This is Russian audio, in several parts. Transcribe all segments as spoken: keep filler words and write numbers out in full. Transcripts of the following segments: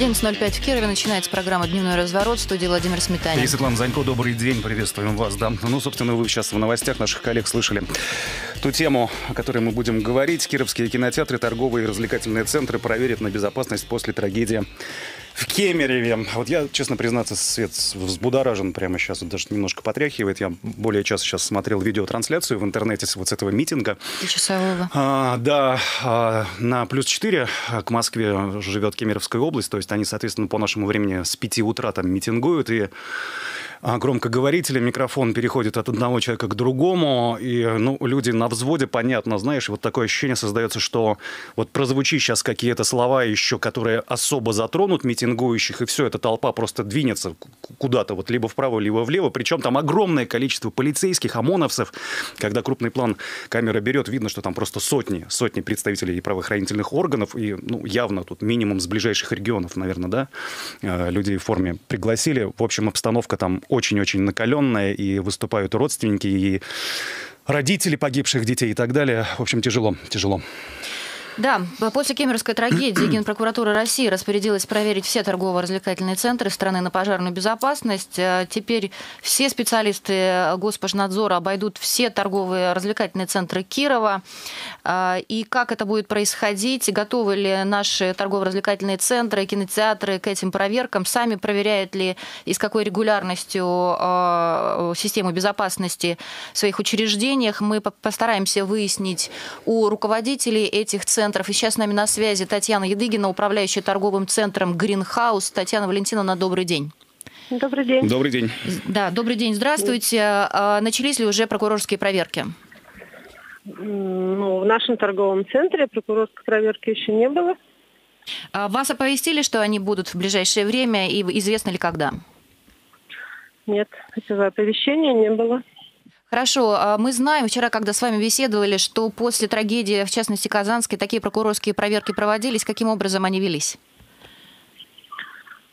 одиннадцать ноль пять в Кирове начинается программа «Дневной разворот», в студии Владимир Сметанин. И Светлана Занько, добрый день, приветствуем вас. Да. Ну, собственно, вы сейчас в новостях наших коллег слышали ту тему, о которой мы будем говорить. Кировские кинотеатры, торговые и развлекательные центры проверят на безопасность после трагедии в Кемерове. Вот я, честно признаться, Свет, взбудоражен прямо сейчас, вот даже немножко потряхивает. Я более часа сейчас смотрел видеотрансляцию в интернете вот с этого митинга. Часового. А, да, а, на плюс четыре к Москве живет Кировская область, то есть они, соответственно, по нашему времени с пяти утра там митингуют, и громкоговорители, микрофон переходит от одного человека к другому, и ну, люди на взводе, понятно, знаешь, вот такое ощущение создается, что вот прозвучи сейчас какие-то слова еще, которые особо затронут митингующих, и все, эта толпа просто двинется куда-то, вот либо вправо, либо влево, причем там огромное количество полицейских, ОМОНовцев, когда крупный план камера берет, видно, что там просто сотни, сотни представителей правоохранительных органов, и ну, явно тут минимум с ближайших регионов, наверное, да, людей в форме пригласили, в общем, обстановка там очень-очень накаленная, и выступают родственники, и родители погибших детей и так далее. В общем, тяжело, тяжело. Да, после кемеровской трагедии Генпрокуратура России распорядилась проверить все торгово-развлекательные центры страны на пожарную безопасность. Теперь все специалисты Госпожнадзора обойдут все торговые развлекательные центры Кирова. И как это будет происходить, готовы ли наши торгово-развлекательные центры, кинотеатры к этим проверкам, сами проверяют ли и с какой регулярностью систему безопасности в своих учреждениях. Мы постараемся выяснить у руководителей этих центров. И сейчас с нами на связи Татьяна Ядыгина, управляющая торговым центром «Гринхаус». Татьяна Валентиновна, добрый день. Добрый день. Добрый день. Да, добрый день. Здравствуйте. Начались ли уже прокурорские проверки? Ну, в нашем торговом центре прокурорской проверки еще не было. Вас оповестили, что они будут в ближайшее время, и известно ли когда? Нет, этого оповещения не было. Хорошо. Мы знаем, вчера, когда с вами беседовали, что после трагедии, в частности, Казанской, такие прокурорские проверки проводились. Каким образом они велись?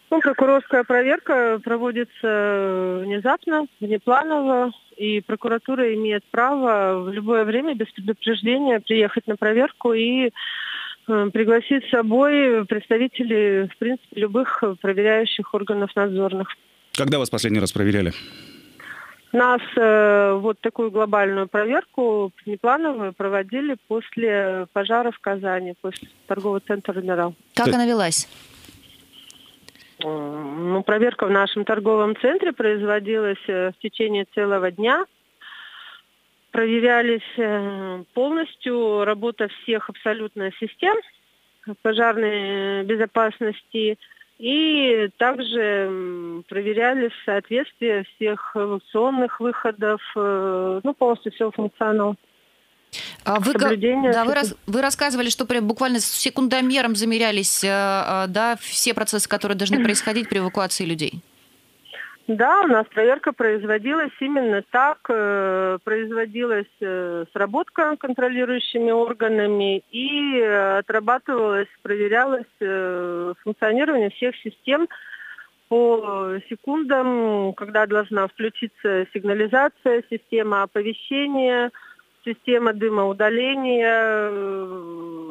Ну, прокурорская проверка проводится внезапно, внепланово, и прокуратура имеет право в любое время без предупреждения приехать на проверку и пригласить с собой представителей, в принципе, любых проверяющих органов надзорных. Когда вас последний раз проверяли? Нас э, вот такую глобальную проверку внеплановую проводили после пожара в Казани, после торгового центра «Эмирал». Как она велась? Ну, проверка в нашем торговом центре производилась в течение целого дня. Проверялись полностью работа всех абсолютно систем пожарной безопасности. И также проверяли соответствие всех эвакуационных выходов, ну, полностью все функционал. А вы, да, вы, рас, вы рассказывали, что прям буквально с секундомером замерялись, да, все процессы, которые должны происходить при эвакуации людей. Да, у нас проверка производилась именно так. Производилась сработка контролирующими органами и отрабатывалась, проверялось функционирование всех систем по секундам, когда должна включиться сигнализация, система оповещения, система дымоудаления,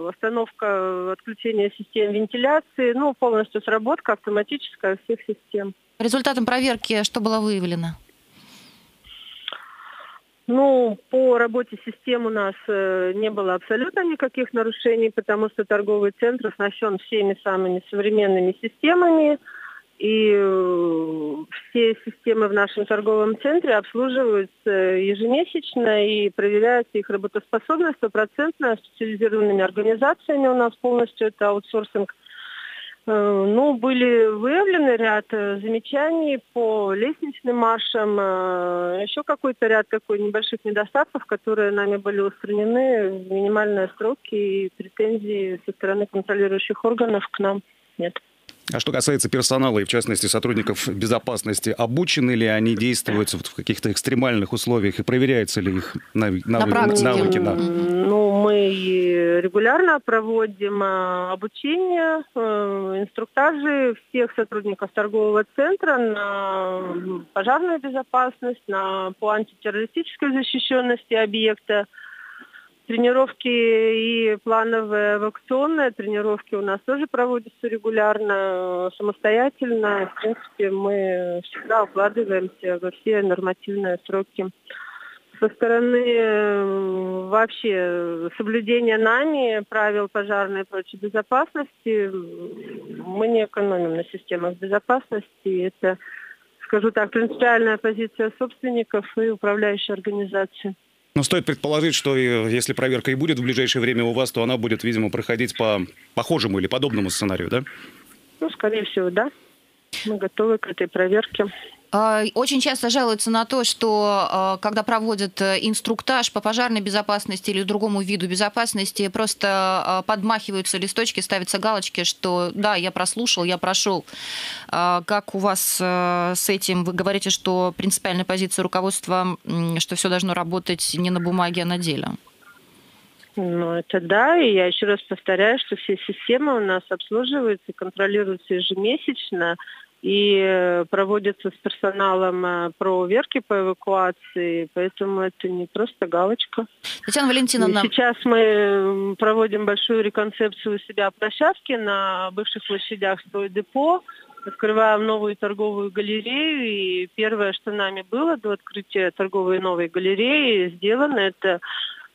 остановка отключения систем вентиляции, ну, полностью сработка автоматическая всех систем. Результатом проверки что было выявлено? Ну, по работе систем у нас не было абсолютно никаких нарушений, потому что торговый центр оснащен всеми самыми современными системами, и все системы в нашем торговом центре обслуживаются ежемесячно и проверяется их работоспособность стопроцентно специализированными организациями. У нас полностью это аутсорсинг. Ну, были выявлены ряд замечаний по лестничным маршам, еще какой-то ряд такой небольших недостатков, которые нами были устранены, минимальные сроки и претензии со стороны контролирующих органов к нам нет. А что касается персонала и, в частности, сотрудников безопасности, обучены ли они действовать в каких-то экстремальных условиях и проверяются ли их навыки? На навыки да. Ну, мы регулярно проводим обучение, инструктажи всех сотрудников торгового центра на пожарную безопасность, на, по антитеррористической защищенности объекта. Тренировки и плановые эвакуационные тренировки у нас тоже проводятся регулярно, самостоятельно. В принципе, мы всегда укладываемся во все нормативные сроки. Со стороны вообще соблюдения нами правил пожарной и прочей безопасности мы не экономим на системах безопасности. Это, скажу так, принципиальная позиция собственников и управляющей организации. Но стоит предположить, что если проверка и будет в ближайшее время у вас, то она будет, видимо, проходить по похожему или подобному сценарию, да? Ну, скорее всего, да. Мы готовы к этой проверке. Очень часто жалуются на то, что когда проводят инструктаж по пожарной безопасности или другому виду безопасности, просто подмахиваются листочки, ставятся галочки, что да, я прослушал, я прошел. Как у вас с этим? Вы говорите, что принципиальная позиция руководства, что все должно работать не на бумаге, а на деле. Ну, это да, и я еще раз повторяю, что все системы у нас обслуживаются, контролируются ежемесячно, и проводятся с персоналом проверки по эвакуации, поэтому это не просто галочка. Татьяна Валентиновна... Сейчас мы проводим большую реконцепцию у себя площадки на бывших площадях Стройдепо, открываем новую торговую галерею, и первое, что нами было до открытия торговой новой галереи, сделано, это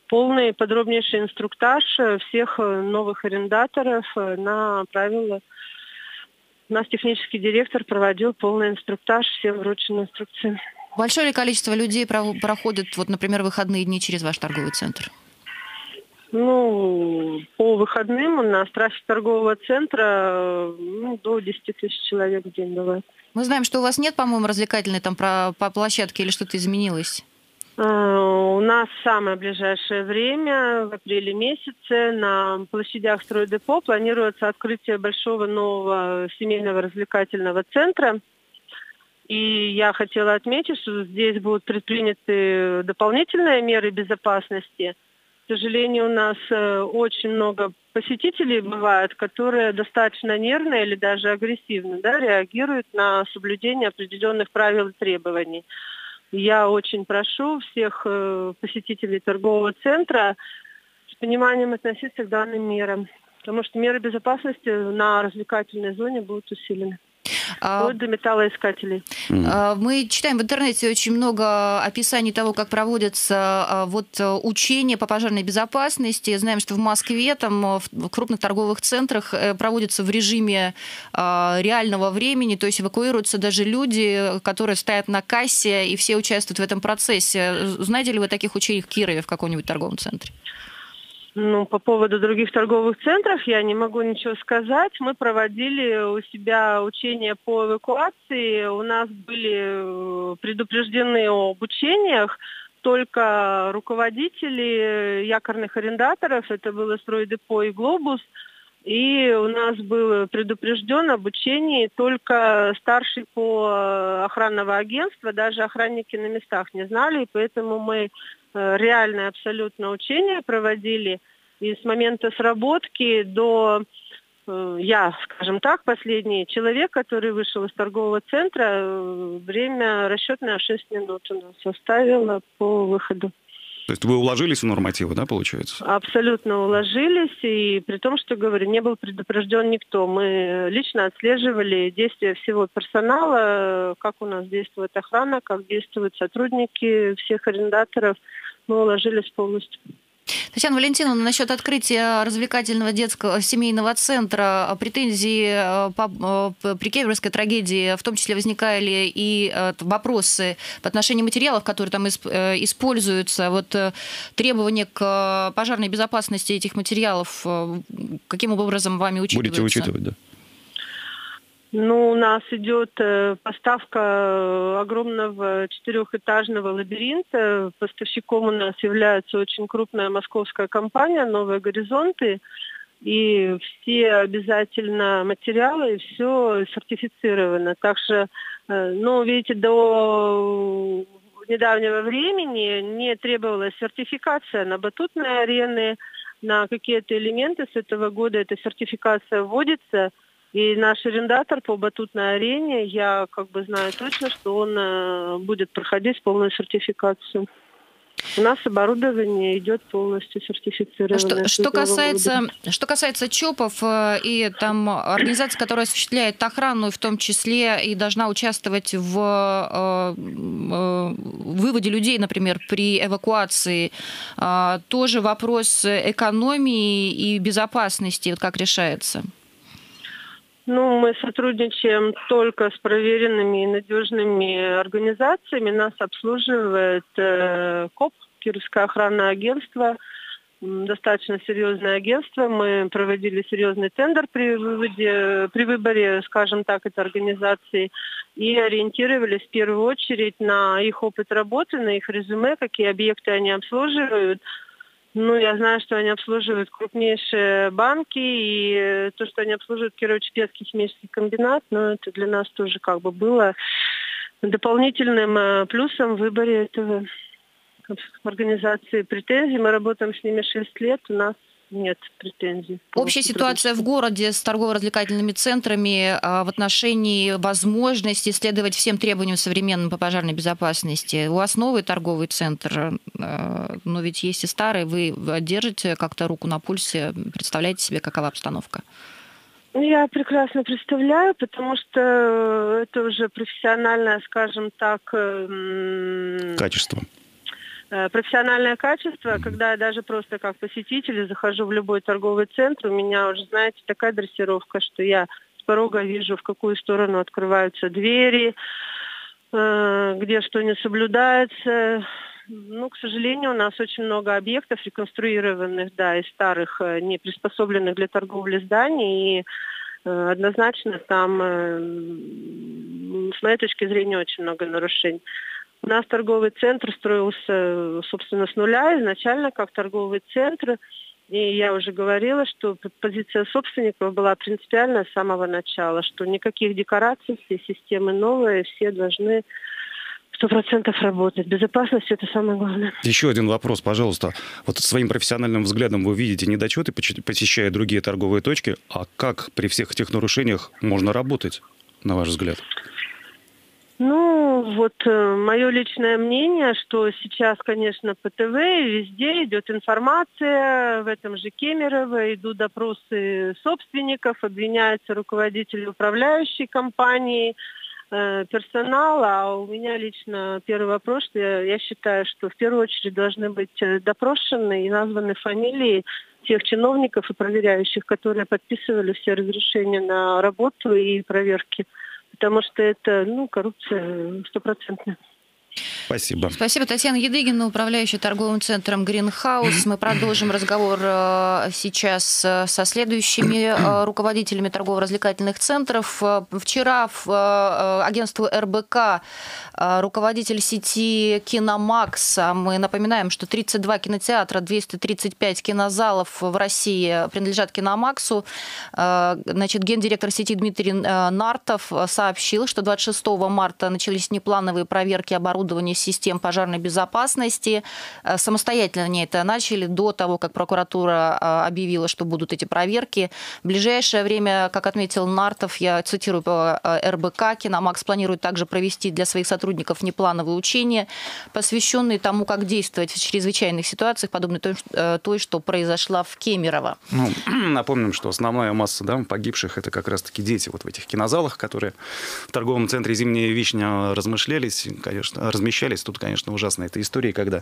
полный подробнейший инструктаж всех новых арендаторов на правила. У нас технический директор проводил полный инструктаж, всем вручены инструкции. Большое ли количество людей проходит, вот, например, выходные дни через ваш торговый центр? Ну, по выходным у нас трафик торгового центра ну, до десяти тысяч человек в день бывает. Мы знаем, что у вас нет, по-моему, развлекательной там про, по площадке или что-то изменилось? У нас в самое ближайшее время, в апреле месяце, на площадях Стройдепо планируется открытие большого нового семейного развлекательного центра. И я хотела отметить, что здесь будут предприняты дополнительные меры безопасности. К сожалению, у нас очень много посетителей бывает, которые достаточно нервно или даже агрессивно, да, реагируют на соблюдение определенных правил и требований. Я очень прошу всех посетителей торгового центра с пониманием относиться к данным мерам, потому что меры безопасности на развлекательной зоне будут усилены. Вплоть до металлоискателей. Мы читаем в интернете очень много описаний того, как проводятся вот учения по пожарной безопасности. Знаем, что в Москве, там, в крупных торговых центрах проводятся в режиме реального времени, то есть эвакуируются даже люди, которые стоят на кассе, и все участвуют в этом процессе. Знаете ли вы таких учений в Кирове в каком-нибудь торговом центре? Ну, по поводу других торговых центров я не могу ничего сказать. Мы проводили у себя учения по эвакуации. У нас были предупреждены об учениях только руководители якорных арендаторов. Это было Стройдепо и Глобус. И у нас был предупрежден об учении только старший по охранного агентства. Даже охранники на местах не знали, и поэтому мы... реальное абсолютно учение проводили, и с момента сработки до, я, скажем так, последний человек, который вышел из торгового центра, время расчетное шесть минут у нас составило по выходу. То есть вы уложились в нормативы, да, получается? Абсолютно уложились, и при том, что, говорю, не был предупрежден никто. Мы лично отслеживали действия всего персонала, как у нас действует охрана, как действуют сотрудники всех арендаторов. Мы уложились полностью. Татьяна Валентиновна, насчет открытия развлекательного детского семейного центра, претензии по, при Кировской трагедии в том числе возникали и вопросы по отношению материалов, которые там используются. Вот требования к пожарной безопасности этих материалов каким образом вами учитываются? Будете учитывать, да. Ну, у нас идет поставка огромного четырехэтажного лабиринта. Поставщиком у нас является очень крупная московская компания «Новые горизонты». И все обязательно материалы, и все сертифицировано. Так что, ну, видите, до недавнего времени не требовалась сертификация на батутные арены, на какие-то элементы. С этого года эта сертификация вводится. И наш арендатор по батутной арене, я как бы знаю точно, что он будет проходить полную сертификацию. У нас оборудование идет полностью сертифицированное. Что, что, касается, что касается ЧОПов и там организации, которая осуществляет охрану, в том числе и должна участвовать в э, э, выводе людей, например, при эвакуации, э, тоже вопрос экономии и безопасности, вот как решается? Ну, мы сотрудничаем только с проверенными и надежными организациями. Нас обслуживает э, КОП, Кировское охранное агентство, достаточно серьезное агентство. Мы проводили серьезный тендер при выводе, при выборе, скажем так, этой организации и ориентировались в первую очередь на их опыт работы, на их резюме, какие объекты они обслуживают. Ну, я знаю, что они обслуживают крупнейшие банки, и то, что они обслуживают Кирово-Чепецкий химический комбинат, ну, это для нас тоже как бы было дополнительным плюсом в выборе этого организации претензий. Мы работаем с ними шесть лет, у нас нет претензий. Общая ситуация в городе с торгово-развлекательными центрами в отношении возможности следовать всем требованиям современным по пожарной безопасности. У вас новый торговый центр, но ведь есть и старый. Вы держите как-то руку на пульсе, представляете себе, какова обстановка? Я прекрасно представляю, потому что это уже профессиональное, скажем так... Качество. Профессиональное качество, когда я даже просто как посетитель захожу в любой торговый центр, у меня уже, знаете, такая дрессировка, что я с порога вижу, в какую сторону открываются двери, где что не соблюдается. Ну, к сожалению, у нас очень много объектов реконструированных, да, и старых, не приспособленных для торговли зданий, и однозначно там, с моей точки зрения, очень много нарушений. У нас торговый центр строился, собственно, с нуля, изначально как торговый центр. И я уже говорила, что позиция собственников была принципиальная с самого начала, что никаких декораций, все системы новые, все должны сто процентов работать. Безопасность – это самое главное. Еще один вопрос, пожалуйста. Вот своим профессиональным взглядом вы видите недочеты, посещая другие торговые точки. А как при всех этих нарушениях можно работать, на ваш взгляд? Ну, вот э, мое личное мнение, что сейчас, конечно, по ТВ везде идет информация, в этом же Кемерово идут допросы собственников, обвиняются руководители управляющей компании, э, персонала. А у меня лично первый вопрос, что я, я считаю, что в первую очередь должны быть допрошены и названы фамилии тех чиновников и проверяющих, которые подписывали все разрешения на работу и проверки. Потому что это, ну, коррупция стопроцентная. Спасибо. Спасибо. Татьяна Ядыгина, управляющая торговым центром «Гринхаус». Мы продолжим разговор сейчас со следующими руководителями торгово-развлекательных центров. Вчера в агентству эр бэ ка руководитель сети «Киномакс», мы напоминаем, что тридцать два кинотеатра, двести тридцать пять кинозалов в России принадлежат «Киномаксу». Значит, гендиректор сети Дмитрий Нартов сообщил, что двадцать шестого марта начались неплановые проверки оборудования систем пожарной безопасности. Самостоятельно они это начали до того, как прокуратура объявила, что будут эти проверки. В ближайшее время, как отметил Нартов, я цитирую по эр бэ ка, «Киномакс» планирует также провести для своих сотрудников неплановые учения, посвященные тому, как действовать в чрезвычайных ситуациях, подобной той, той что произошла в Кемерово. Ну, напомним, что основная масса, да, погибших – это как раз-таки дети вот в этих кинозалах, которые в торговом центре «Зимняя Вишня» размышлялись, конечно, размещались. Тут, конечно, ужасно. Это история, когда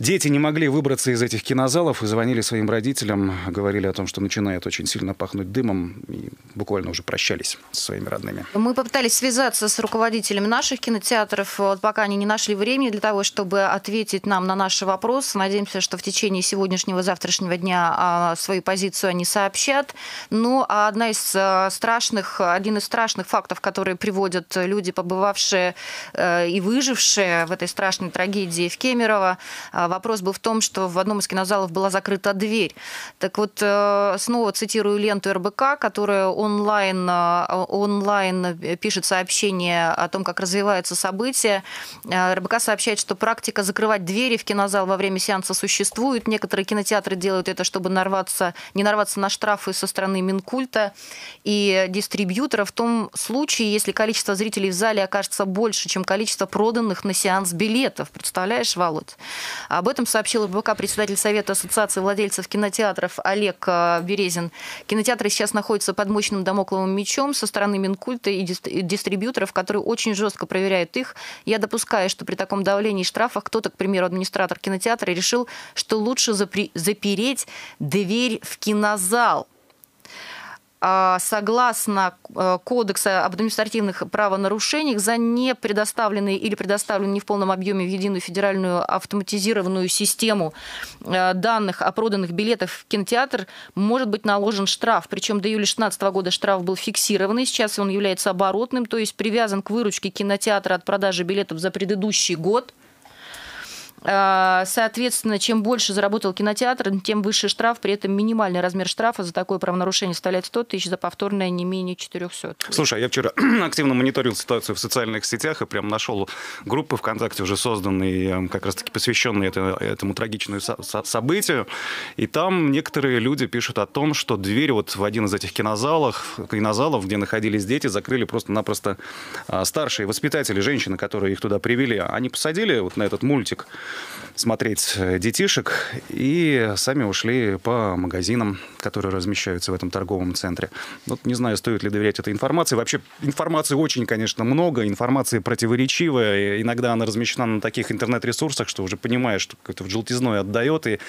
дети не могли выбраться из этих кинозалов и звонили своим родителям, говорили о том, что начинает очень сильно пахнуть дымом, и буквально уже прощались со своими родными. Мы попытались связаться с руководителями наших кинотеатров, вот пока они не нашли времени для того, чтобы ответить нам на наши вопросы. Надеемся, что в течение сегодняшнего и завтрашнего дня свою позицию они сообщат. Ну, а одна из страшных, один из страшных фактов, которые приводят люди, побывавшие и выжившие в этой страшной трагедии в Кемерово, Вопрос был в том, что в одном из кинозалов была закрыта дверь. Так вот, снова цитирую ленту эр бэ ка, которая онлайн, онлайн пишет сообщение о том, как развиваются события. эр бэ ка сообщает, что практика закрывать двери в кинозал во время сеанса существует. Некоторые кинотеатры делают это, чтобы нарваться, не нарваться на штрафы со стороны Минкульта и дистрибьютора в том случае, если количество зрителей в зале окажется больше, чем количество проданных на сеанс билетов. Представляешь, Володь? Об этом сообщил эр бэ ка председатель Совета Ассоциации владельцев кинотеатров Олег Березин. Кинотеатры сейчас находятся под мощным дамокловым мечом со стороны Минкульта и дистрибьюторов, которые очень жестко проверяют их. Я допускаю, что при таком давлении и штрафах кто-то, к примеру, администратор кинотеатра, решил, что лучше запереть дверь в кинозал. Согласно Кодекса об административных правонарушениях, за непредоставленные или предоставленные не в полном объеме в единую федеральную автоматизированную систему данных о проданных билетах в кинотеатр может быть наложен штраф. Причем до июля две тысячи шестнадцатого года штраф был фиксированный, сейчас он является оборотным, то есть привязан к выручке кинотеатра от продажи билетов за предыдущий год. Соответственно, чем больше заработал кинотеатр, тем выше штраф. При этом минимальный размер штрафа за такое правонарушение составляет сто тысяч, за повторное не менее четырёхсот. Слушай, я вчера активно мониторил ситуацию в социальных сетях и прям нашел группы ВКонтакте уже созданные, как раз-таки посвященные это, этому трагичному со со событию. И там некоторые люди пишут о том, что дверь вот в один из этих кинозалов, кинозалов, где находились дети, закрыли просто-напросто старшие воспитатели, женщины, которые их туда привели. Они посадили вот на этот мультик смотреть детишек, и сами ушли по магазинам, которые размещаются в этом торговом центре. Вот не знаю, стоит ли доверять этой информации. Вообще информации очень, конечно, много, информация противоречивая. Иногда она размещена на таких интернет-ресурсах, что уже понимаешь, что как-то в желтизной отдает, и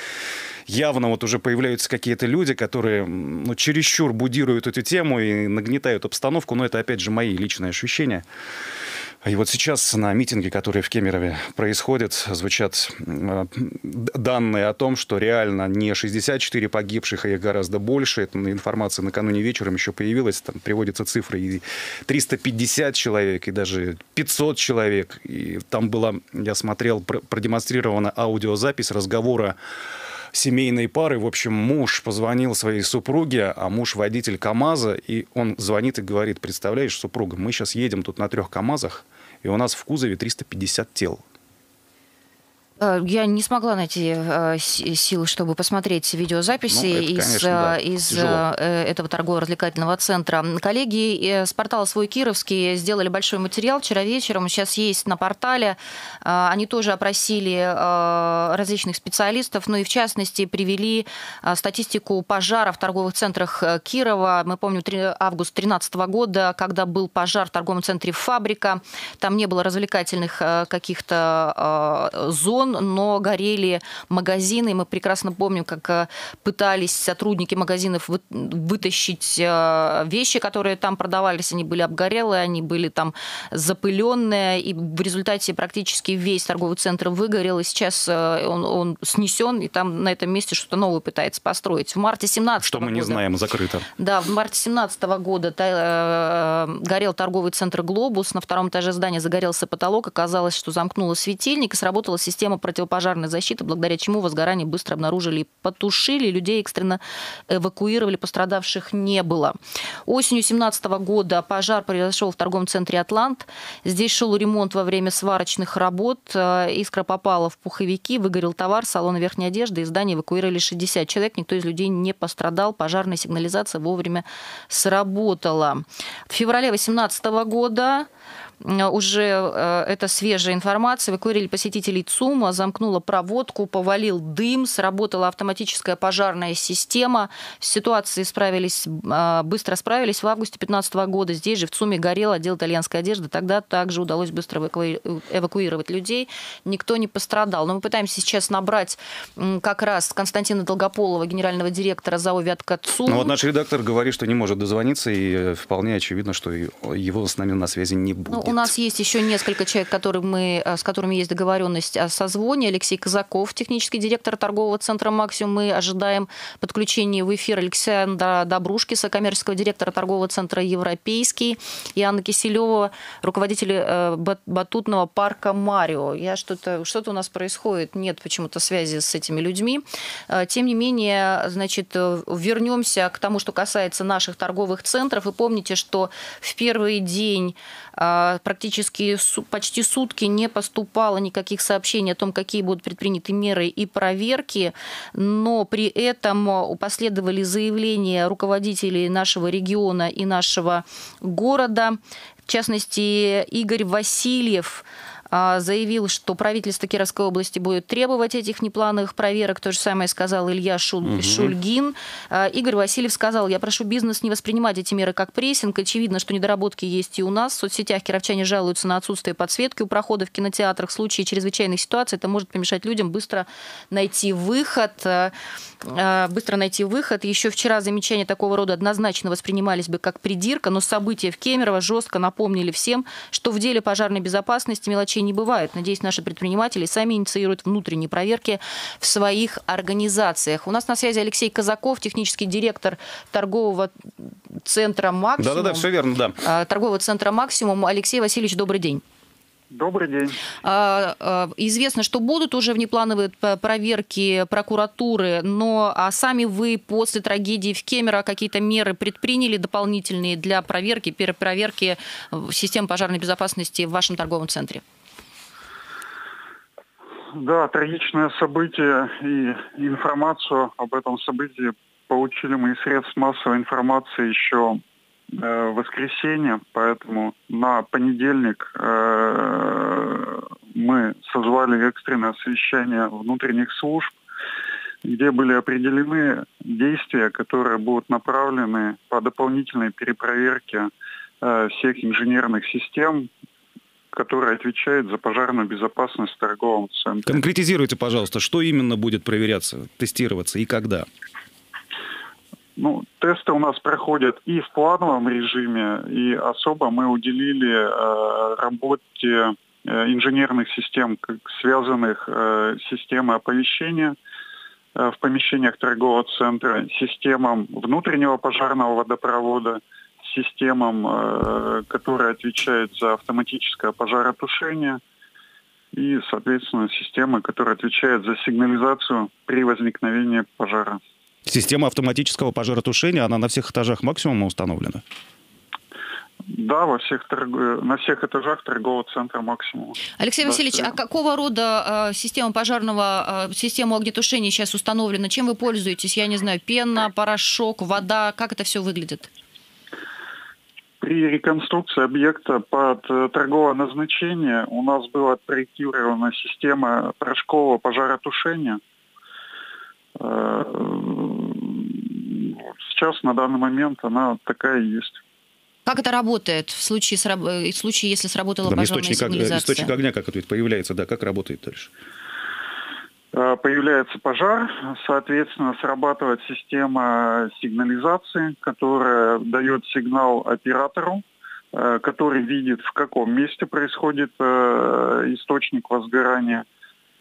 явно вот уже появляются какие-то люди, которые ну, чересчур будируют эту тему и нагнетают обстановку. Но это, опять же, мои личные ощущения. И вот сейчас на митинге, который в Кемерове происходит, звучат данные о том, что реально не шестьдесят четыре погибших, а их гораздо больше. Эта информация накануне вечером еще появилась. Там приводятся цифры и триста пятьдесят человек, и даже пятьсот человек. И там была, я смотрел, продемонстрирована аудиозапись разговора семейной пары. В общем, муж позвонил своей супруге, а муж водитель КамАЗа, и он звонит и говорит: представляешь, супруга, мы сейчас едем тут на трех КамАЗах, и у нас в кузове триста пятьдесят тел. Я не смогла найти сил, чтобы посмотреть видеозаписи ну, это, из, конечно, да. из этого торгово-развлекательного центра. Коллеги с портала «Свой Кировский» сделали большой материал вчера вечером. Сейчас есть на портале. Они тоже опросили различных специалистов, ну и в частности привели статистику пожара в торговых центрах Кирова. Мы помним август две тысячи тринадцатого года, когда был пожар в торговом центре «Фабрика». Там не было развлекательных каких-то зон, но горели магазины. Мы прекрасно помним, как пытались сотрудники магазинов вытащить вещи, которые там продавались. Они были обгорелые, они были там запыленные. И в результате практически весь торговый центр выгорел. И сейчас он, он снесен, и там на этом месте что-то новое пытается построить. В марте семнадцатого года... Что мы не знаем, закрыто. Да, в марте семнадцатого года горел торговый центр «Глобус». На втором этаже здания загорелся потолок. Оказалось, что замкнуло светильник, и сработала система противопожарной защиты, благодаря чему возгорание быстро обнаружили и потушили. Людей экстренно эвакуировали, пострадавших не было. Осенью две тысячи семнадцатого года пожар произошел в торговом центре «Атлант». Здесь шел ремонт во время сварочных работ. Искра попала в пуховики, выгорел товар, салоны верхней одежды. Из здания эвакуировали шестьдесят человек. Никто из людей не пострадал. Пожарная сигнализация вовремя сработала. В феврале две тысячи восемнадцатого года... Уже э, это свежая информация. Эвакуировали посетителей ЦУМа, замкнула проводку, повалил дым, сработала автоматическая пожарная система. С ситуацией справились, э, быстро справились. В августе две тысячи пятнадцатого года здесь же в ЦУМе горел отдел итальянской одежды. Тогда также удалось быстро эвакуировать людей. Никто не пострадал. Но мы пытаемся сейчас набрать э, как раз Константина Долгополова, генерального директора ЗАО «Вятка ЦУМ». Ну вот наш редактор говорит, что не может дозвониться, и вполне очевидно, что его с нами на связи не будет. у нас есть еще несколько человек, которые мы, с которыми есть договоренность о созвоне. Алексей Казаков, технический директор торгового центра «Максимум». Мы ожидаем подключения в эфир Александра Добрушкиса, коммерческого директора торгового центра «Европейский», и Анна Киселева, руководителя батутного парка «Марио». Я что-то, что-то у нас происходит, нет почему-то связи с этими людьми. Тем не менее, значит, вернемся к тому, что касается наших торговых центров. И помните, что в первый день практически почти сутки не поступало никаких сообщений о том, какие будут предприняты меры и проверки, но при этом последовали заявления руководителей нашего региона и нашего города. В частности, Игорь Васильев заявил, что правительство Кировской области будет требовать этих неплановых проверок. То же самое сказал Илья Шуль... угу. Шульгин. Игорь Васильев сказал: я прошу бизнес не воспринимать эти меры как прессинг. Очевидно, что недоработки есть и у нас. В соцсетях кировчане жалуются на отсутствие подсветки у проходов в кинотеатрах. В случае чрезвычайных ситуаций это может помешать людям быстро найти выход. Быстро найти выход. Еще вчера замечания такого рода однозначно воспринимались бы как придирка, но события в Кемерово жестко напомнили всем, что в деле пожарной безопасности мелочей не бывает. Надеюсь, наши предприниматели сами инициируют внутренние проверки в своих организациях. У нас на связи Алексей Казаков, технический директор торгового центра «Максимум». Да-да-да, все верно, да. Торгового центра «Максимум». Алексей Васильевич, добрый день. Добрый день. Известно, что будут уже внеплановые проверки прокуратуры, но а сами вы после трагедии в Кемерово какие-то меры предприняли дополнительные для проверки, перепроверки систем пожарной безопасности в вашем торговом центре? Да, трагичное событие, и информацию об этом событии получили мы из средств массовой информации еще в воскресенье, поэтому на понедельник мы созвали экстренное совещание внутренних служб, где были определены действия, которые будут направлены по дополнительной перепроверке всех инженерных систем, которые отвечают за пожарную безопасность в торговом центре. Конкретизируйте, пожалуйста, что именно будет проверяться, тестироваться и когда? Ну, тесты у нас проходят и в плановом режиме, и особо мы уделили э, работе э, инженерных систем, как связанных э, системой оповещения э, в помещениях торгового центра, системам внутреннего пожарного водопровода, системам, э, которые отвечают за автоматическое пожаротушение, и, соответственно, системы, которые отвечают за сигнализацию при возникновении пожара. Система автоматического пожаротушения, она на всех этажах «Максимума» установлена? Да, во всех торг... на всех этажах торгового центра «Максимум». Алексей Васильевич, да, а какого рода система пожарного, система огнетушения сейчас установлена? Чем вы пользуетесь? Я не знаю, пена, порошок, вода, как это все выглядит? При реконструкции объекта под торговое назначение у нас была отпроектирована система порошкового пожаротушения. Сейчас, на данный момент, она такая и есть. Как это работает в случае, в случае если сработала там пожарная источник, сигнализация? Источник огня, как это появляется, да, как работает дальше? Появляется пожар, соответственно, срабатывает система сигнализации, которая дает сигнал оператору, который видит, в каком месте происходит источник возгорания.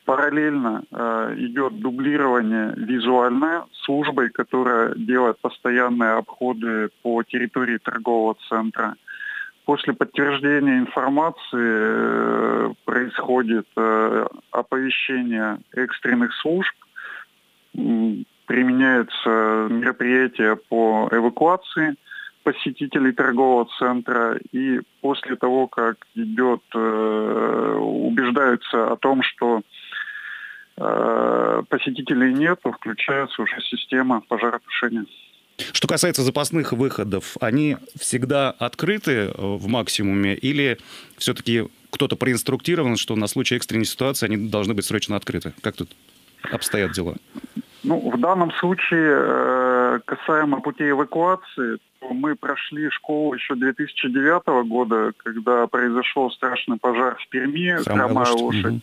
Параллельно э, идет дублирование визуальное службой, которая делает постоянные обходы по территории торгового центра. После подтверждения информации э, происходит э, оповещение экстренных служб, э, применяются мероприятия по эвакуации посетителей торгового центра, и после того, как идет, э, убеждаются о том, что посетителей нет, то включается уже система пожаротушения. Что касается запасных выходов, они всегда открыты в «Максимуме» или все-таки кто-то проинструктирован, что на случай экстренной ситуации они должны быть срочно открыты? Как тут обстоят дела? Ну, в данном случае, касаемо путей эвакуации, мы прошли школу еще две тысячи девятого года, когда произошел страшный пожар в Перми, «Хромая лошадь».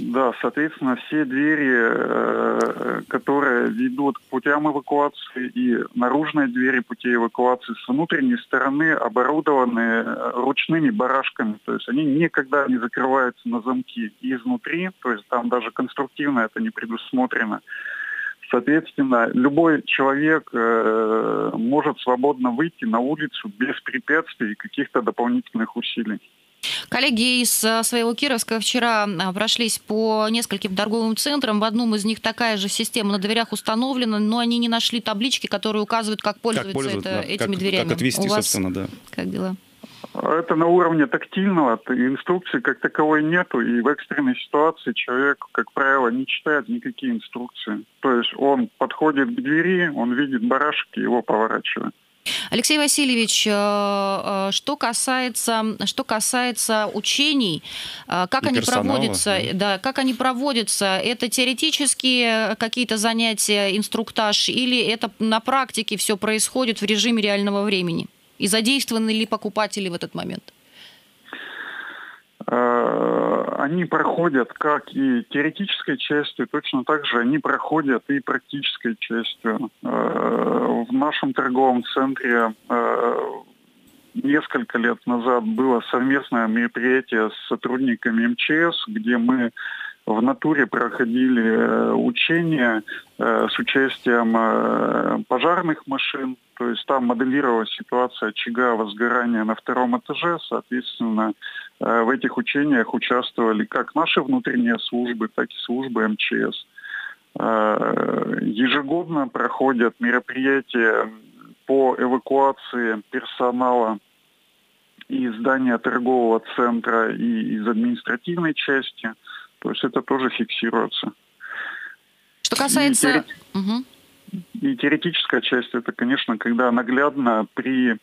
Да, соответственно, все двери, которые ведут к путям эвакуации, и наружные двери путей эвакуации с внутренней стороны оборудованы ручными барашками. То есть они никогда не закрываются на замки изнутри, то есть там даже конструктивно это не предусмотрено. Соответственно, любой человек э, может свободно выйти на улицу без препятствий и каких-то дополнительных усилий. Коллеги из своего Кировска вчера прошлись по нескольким торговым центрам. В одном из них такая же система на дверях установлена, но они не нашли таблички, которые указывают, как пользоваться, как пользоваться это, да, этими как, дверями. Как отвести, у вас, собственно, да. Как дела? Это на уровне тактильного, инструкции как таковой нету, и в экстренной ситуации человек, как правило, не читает никакие инструкции. То есть он подходит к двери, он видит барашек и его поворачивает. Алексей Васильевич, что касается, что касается учений, как они проводятся, да, как они проводятся, это теоретические какие-то занятия, инструктаж, или это на практике все происходит в режиме реального времени? И задействованы ли покупатели в этот момент? Они проходят как и теоретической частью, точно так же они проходят и практической частью. В нашем торговом центре несколько лет назад было совместное мероприятие с сотрудниками эм че эс, где мы в натуре проходили учения с участием пожарных машин. То есть там моделировалась ситуация очага возгорания на втором этаже. Соответственно, в этих учениях участвовали как наши внутренние службы, так и службы эм че эс. Ежегодно проходят мероприятия по эвакуации персонала из здания торгового центра и из административной части. То есть это тоже фиксируется. Что касается... И теоретическая часть, это, конечно, когда наглядно при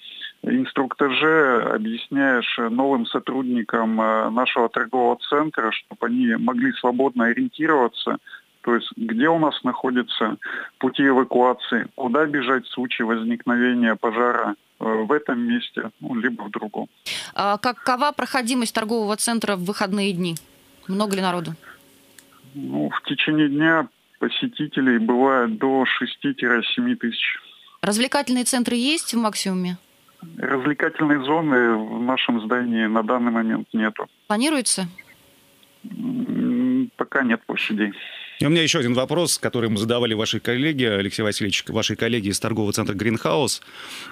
инструктаже объясняешь новым сотрудникам нашего торгового центра, чтобы они могли свободно ориентироваться, то есть где у нас находятся пути эвакуации, куда бежать в случае возникновения пожара в этом месте, ну, либо в другом. А какова проходимость торгового центра в выходные дни? Много ли народу? Ну, в течение дня посетителей бывает до шести-семи тысяч. Развлекательные центры есть в «Максимуме»? Развлекательной зоны в нашем здании на данный момент нету. Планируется? Пока нет площадей. И у меня еще один вопрос, который мы задавали вашей коллеге, Алексей Васильевич, вашей коллеге из торгового центра «Гринхаус».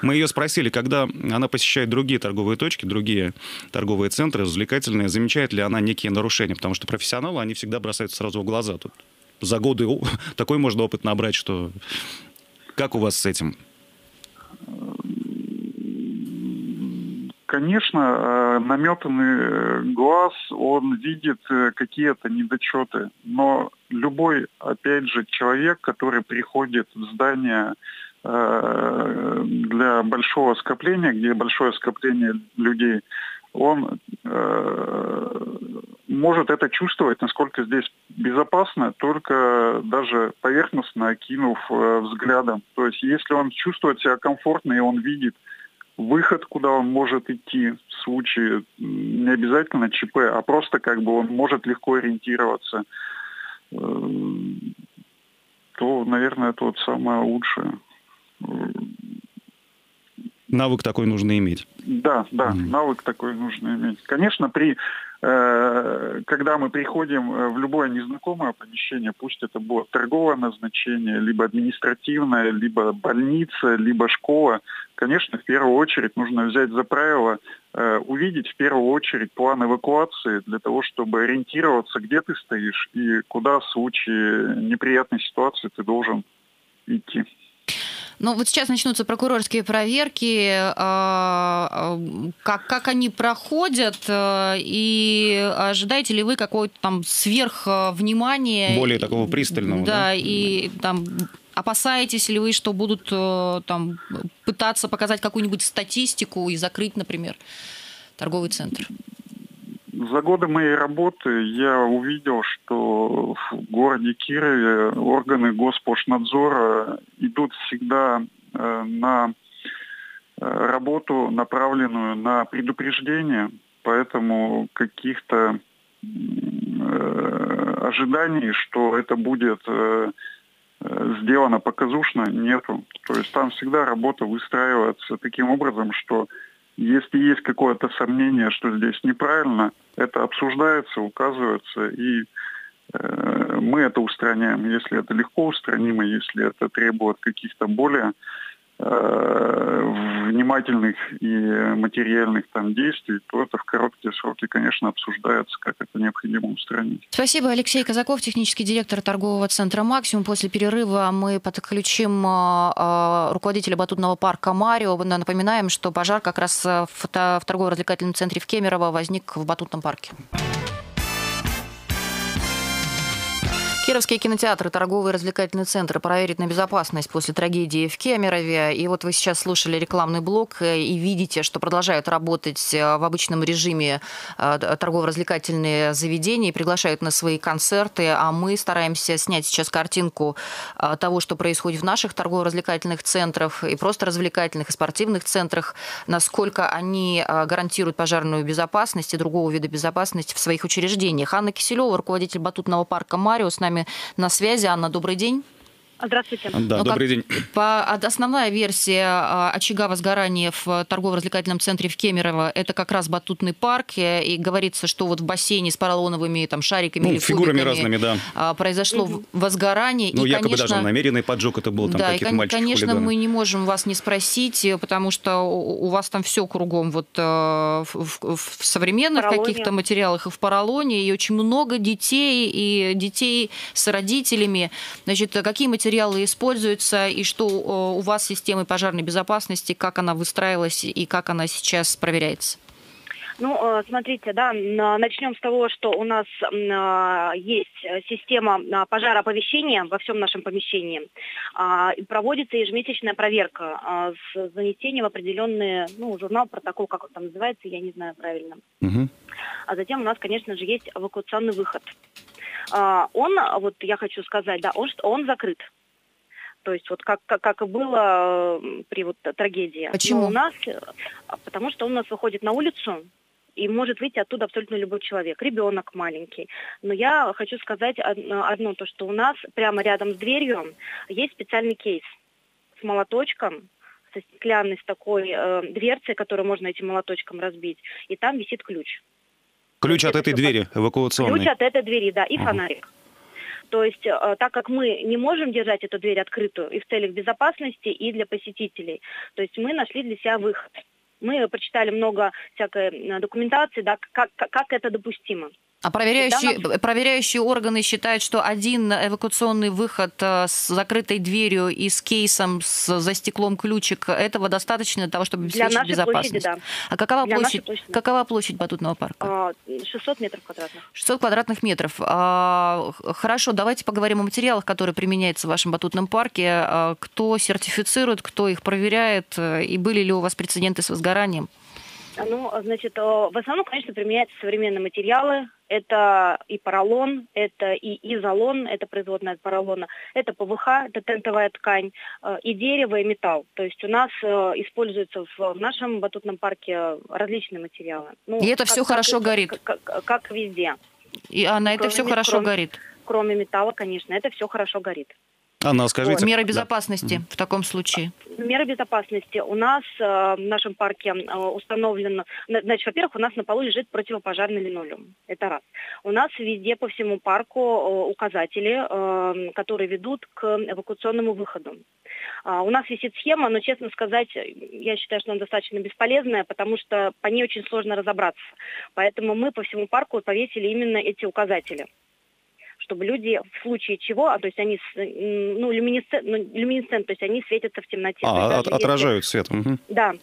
Мы ее спросили, когда она посещает другие торговые точки, другие торговые центры, развлекательные, замечает ли она некие нарушения? Потому что профессионалы, они всегда бросаются сразу в глаза тут. За годы такой можно опыт набрать, что... Как у вас с этим? Конечно, наметанный глаз, он видит какие-то недочеты. Но любой, опять же, человек, который приходит в здание для большого скопления, где большое скопление людей, он может это чувствовать, насколько здесь безопасно, только даже поверхностно окинув взглядом. То есть если он чувствует себя комфортно и он видит выход, куда он может идти, в случае не обязательно че пэ, а просто как бы он может легко ориентироваться, то, наверное, это вот самое лучшее. Навык такой нужно иметь. Да, да, mm. навык такой нужно иметь. Конечно, при, э, когда мы приходим в любое незнакомое помещение, пусть это будет торговое назначение, либо административное, либо больница, либо школа, конечно, в первую очередь нужно взять за правило э, увидеть в первую очередь план эвакуации для того, чтобы ориентироваться, где ты стоишь и куда в случае неприятной ситуации ты должен идти. Ну, вот сейчас начнутся прокурорские проверки, как, как они проходят, и ожидаете ли вы какого-то там сверхвнимания? Более такого пристального. Да, да? И там опасаетесь ли вы, что будут там пытаться показать какую-нибудь статистику и закрыть, например, торговый центр? За годы моей работы я увидел, что в городе Кирове органы Госпошлинадзора идут всегда на работу, направленную на предупреждение, поэтому каких-то ожиданий, что это будет э, сделано показушно, нету. То есть там всегда работа выстраивается таким образом, что если есть какое-то сомнение, что здесь неправильно, это обсуждается, указывается, и э, мы это устраняем. Если это легко устранимо, если это требует каких-то более э, внимательных и материальных там действий, то это в короткие сроки, конечно, обсуждается, как это необходимо устранить. Спасибо, Алексей Казаков, технический директор торгового центра «Максимум». После перерыва мы подключим э, руководителя батутного парка Марио. Напоминаем, что пожар как раз в, в торгово-развлекательном центре в Кемерово возник в батутном парке. Кировские кинотеатры, торговые и развлекательные центры проверят на безопасность после трагедии в Кемерове. И вот вы сейчас слушали рекламный блок и видите, что продолжают работать в обычном режиме торгово-развлекательные заведения и приглашают на свои концерты. А мы стараемся снять сейчас картинку того, что происходит в наших торгово-развлекательных центрах и просто развлекательных и спортивных центрах, насколько они гарантируют пожарную безопасность и другого вида безопасности в своих учреждениях. Анна Киселева, руководитель батутного парка «Марио», с нами на связи. Анна, добрый день. Здравствуйте. Да, ну, добрый день. По, основная версия очага возгорания в торгово-развлекательном центре в Кемерово — это как раз батутный парк. И говорится, что вот в бассейне с поролоновыми там шариками, ну, или фигурами разными, да, произошло угу. возгорание. Ну, и, якобы, конечно, даже намеренный поджог это был. Там, да, и, конечно, хулиганы. Мы не можем вас не спросить, потому что у вас там все кругом вот в, в, в современных каких-то материалах и в поролоне, и очень много детей, и детей с родителями. Значит, какие материалы материалы используются, и что у вас с системой пожарной безопасности, как она выстраивалась и как она сейчас проверяется? Ну, смотрите, да, начнем с того, что у нас есть система пожароповещения во всем нашем помещении. Проводится ежемесячная проверка с занесением в определенный, ну, журнал, протокол, как он там называется, я не знаю правильно. Угу. А затем у нас, конечно же, есть эвакуационный выход. Он, вот я хочу сказать, да, он, он закрыт. То есть вот как, как, как и было при вот трагедии. Почему? Но у нас, потому что он у нас выходит на улицу, и может выйти оттуда абсолютно любой человек, ребенок маленький. Но я хочу сказать одно, то что у нас прямо рядом с дверью есть специальный кейс с молоточком, со стеклянной с такой э, дверцей, которую можно этим молоточком разбить, и там висит ключ. Ключ от этой двери эвакуационной? Ключ от этой двери, да, и фонарик. То есть, так как мы не можем держать эту дверь открытую и в целях безопасности, и для посетителей, то есть мы нашли для себя выход. Мы прочитали много всякой документации, да, как, как это допустимо. А проверяющие, да, проверяющие органы считают, что один эвакуационный выход с закрытой дверью и с кейсом, с, за стеклом ключик, этого достаточно для того, чтобы обеспечить безопасность? Площади, да. А какова площадь, какова площадь батутного парка? шестьсот метров квадратных. шестьсот квадратных метров. Хорошо, давайте поговорим о материалах, которые применяются в вашем батутном парке. Кто сертифицирует, кто их проверяет, и были ли у вас прецеденты с возгоранием? Ну, значит, в основном, конечно, применяются современные материалы. Это и поролон, это и изолон, это производная от поролона, это ПВХ, это тентовая ткань, и дерево, и металл. То есть у нас используются в нашем батутном парке различные материалы. Ну, и это как, все как, хорошо как, горит? Как, как, как везде. И, Анна, это кроме, все хорошо кроме, горит? Кроме металла, конечно, это все хорошо горит. Анна, скажите. Вот. Меры безопасности, да, в таком случае? Меры безопасности. У нас в нашем парке установлено... Значит, во-первых, у нас на полу лежит противопожарный линолеум. Это раз. У нас везде по всему парку указатели, которые ведут к эвакуационному выходу. У нас висит схема, но, честно сказать, я считаю, что она достаточно бесполезная, потому что по ней очень сложно разобраться. Поэтому мы по всему парку повесили именно эти указатели, чтобы люди в случае чего, а то есть они, ну, люминесцент, ну, люминесцент, то есть они светятся в темноте. А, от, отражают если... свет. Угу. Да.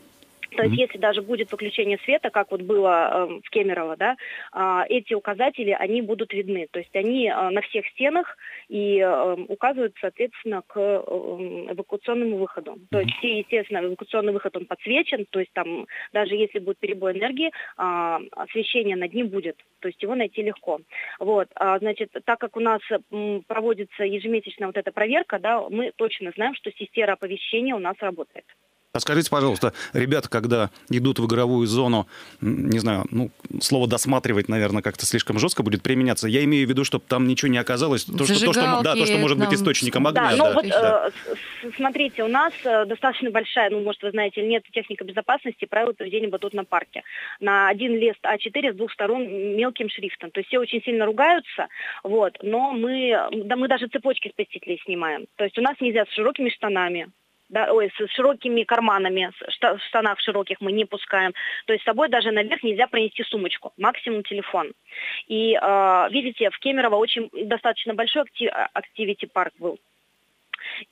То есть, mm-hmm. если даже будет выключение света, как вот было э, в Кемерово, да, э, эти указатели, они будут видны. То есть, они э, на всех стенах и э, указывают, соответственно, к эвакуационному выходу. Mm-hmm. То есть, естественно, эвакуационный выход, он подсвечен. То есть, там, даже если будет перебой энергии, э, освещение над ним будет. То есть, его найти легко. Вот. А, значит, так как у нас проводится ежемесячно вот эта проверка, да, мы точно знаем, что система оповещения у нас работает. А скажите, пожалуйста, ребята, когда идут в игровую зону, не знаю, ну, слово «досматривать», наверное, как-то слишком жестко будет применяться. Я имею в виду, чтобы там ничего не оказалось. То, что, то, что, да, то, что может там... быть источником огня. Да, ну, да, вот, да. Э, смотрите, у нас достаточно большая, ну, может, вы знаете, нет техника безопасности, правила проведения батут на парке. На один лист а четыре с двух сторон мелким шрифтом. То есть все очень сильно ругаются, вот, но мы, да, мы даже цепочки с посетителей снимаем. То есть у нас нельзя с широкими штанами. Да, ой, с широкими карманами, в штанах широких мы не пускаем. То есть с собой даже наверх нельзя пронести сумочку, максимум телефон. И э, видите, в Кемерово очень достаточно большой активити-парк был.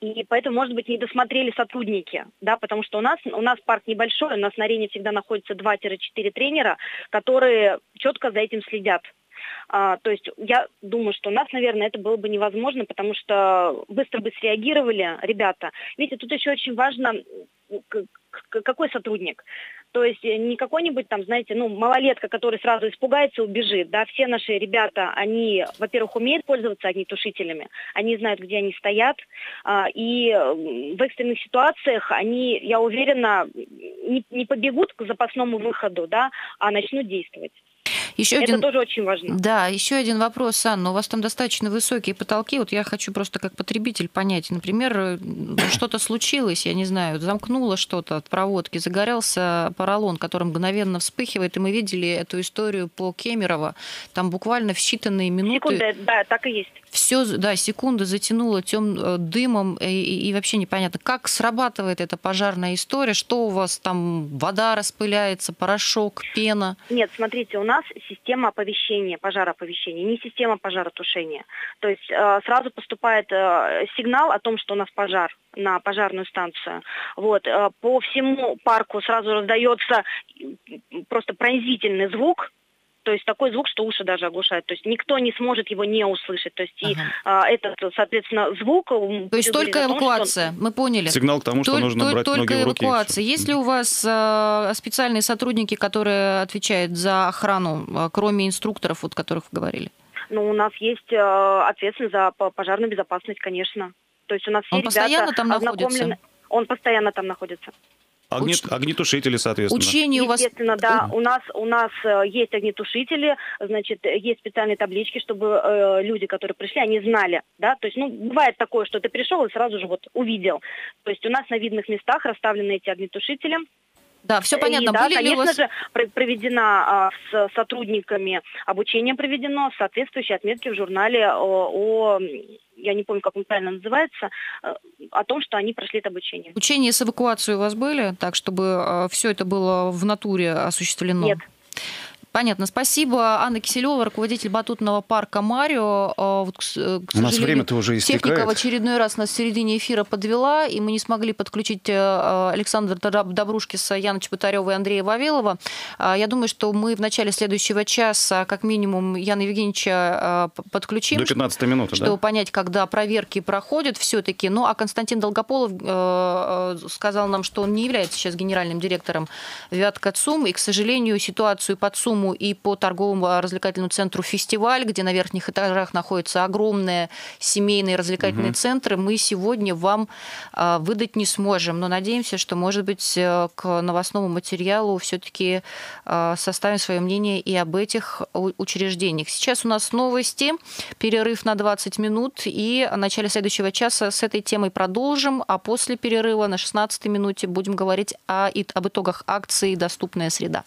И поэтому, может быть, не досмотрели сотрудники, да, потому что у нас, у нас парк небольшой, у нас на арене всегда находится два-четыре тренера, которые четко за этим следят. А, то есть я думаю, что у нас, наверное, это было бы невозможно, потому что быстро бы среагировали ребята. Видите, тут еще очень важно, какой сотрудник. То есть не какой-нибудь там, знаете, ну, малолетка, который сразу испугается и убежит. Да, все наши ребята, они, во-первых, умеют пользоваться огнетушителями, они знают, где они стоят. И в экстренных ситуациях они, я уверена, не побегут к запасному выходу, да, а начнут действовать. Еще это один... тоже очень важно. Да, еще один вопрос, Анна. У вас там достаточно высокие потолки. Вот я хочу просто как потребитель понять. Например, что-то случилось, я не знаю, замкнуло что-то от проводки, загорелся поролон, который мгновенно вспыхивает. И мы видели эту историю по Кемерово. Там буквально в считанные минуты... Секунды, да, так и есть. Все, да, секунды затянуло тем дымом. И, и вообще непонятно, как срабатывает эта пожарная история. Что у вас там? Вода распыляется, порошок, пена? Нет, смотрите, у нас... система оповещения, пожароповещения, не система пожаротушения. То есть э, сразу поступает э, сигнал о том, что у нас пожар, на пожарную станцию. Вот. Э, по всему парку сразу раздается просто пронзительный звук, то есть такой звук, что уши даже оглушают. То есть никто не сможет его не услышать. То есть ага. и э, этот, соответственно, звук... То есть только эвакуация, том, что... мы поняли. Сигнал к тому, что только, нужно брать ноги в руки. Только эвакуация. Есть ли у вас э, специальные сотрудники, которые отвечают за охрану, э, кроме инструкторов, вот, которых вы говорили? Ну, у нас есть э, ответственность за пожарную безопасность, конечно. То есть у нас все Он постоянно там находится? Он постоянно там находится. Огнет... Огнетушители, соответственно. Учение у вас... Естественно, да. У нас, у нас есть огнетушители, значит, есть специальные таблички, чтобы э, люди, которые пришли, они знали, да, то есть, ну, бывает такое, что ты пришел и сразу же вот увидел. То есть у нас на видных местах расставлены эти огнетушители. Да, все понятно. И, да, были конечно ли у вас... же, проведена а, с сотрудниками обучение проведено, соответствующие отметки в журнале о... о... я не помню, как он правильно называется, о том, что они прошли это обучение. Учения с эвакуацией у вас были, так, чтобы все это было в натуре осуществлено? Нет. Понятно, спасибо. Анна Киселева, руководитель батутного парка «Марио». Вот, к сожалению, у нас время-то уже истекает. Техника в очередной раз нас в середине эфира подвела, и мы не смогли подключить Александра Добрушкиса, Яна Чеботарева и Андрея Вавилова. Я думаю, что мы в начале следующего часа, как минимум, Яна Евгеньевича подключим. До пятнадцатой минуты, чтобы да? понять, когда проверки проходят все-таки. Ну, а Константин Долгополов сказал нам, что он не является сейчас генеральным директором «Вятка ЦУМ», и, к сожалению, ситуацию под ЦУМ и по торговому развлекательному центру «Фестиваль», где на верхних этажах находятся огромные семейные развлекательные угу. центры, мы сегодня вам а, выдать не сможем. Но надеемся, что, может быть, к новостному материалу все-таки а, составим свое мнение и об этих учреждениях. Сейчас у нас новости, перерыв на двадцать минут, и в начале следующего часа с этой темой продолжим, а после перерыва на шестнадцатой минуте будем говорить о, об итогах акции «Доступная среда».